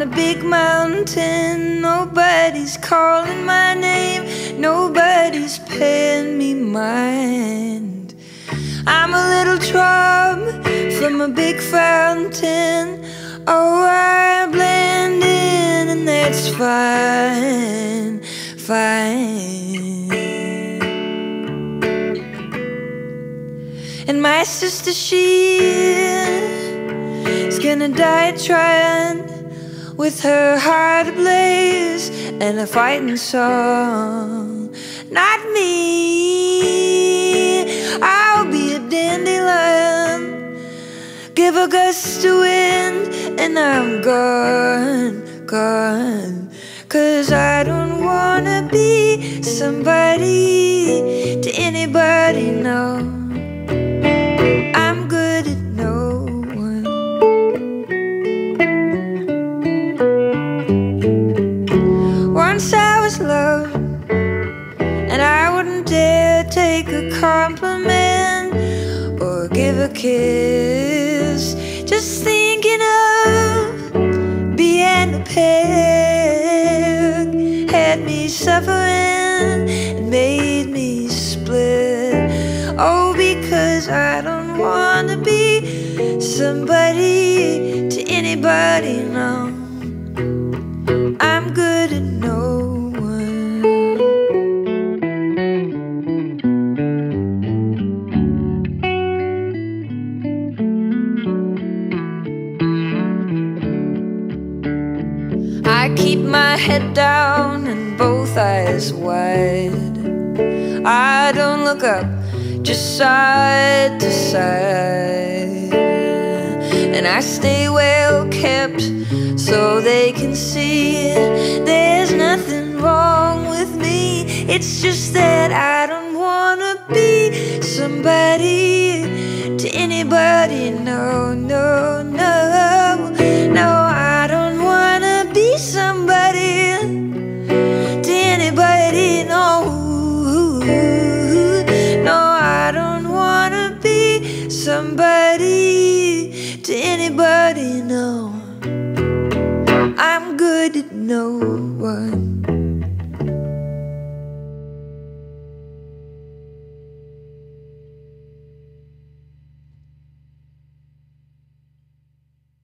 on a big mountain. Nobody's calling my name, nobody's paying me mind. I'm a little drop from a big fountain. Oh, I blend in and that's fine, fine. And my sister, she's gonna die trying, with her heart ablaze and a fighting song. Not me, I'll be a dandelion. Give a gust of wind and I'm gone, gone. 'Cause I don't wanna be somebody to anybody, no. Once I was loved, and I wouldn't dare take a compliment or give a kiss. Just thinking of being a pig had me suffering and made me split. Oh, because I don't want to be somebody to anybody, no. I'm good at no. I keep my head down and both eyes wide. I don't look up, just side to side. And I stay well kept so they can see there's nothing wrong with me. It's just that I don't wanna be somebody to anybody, no, no.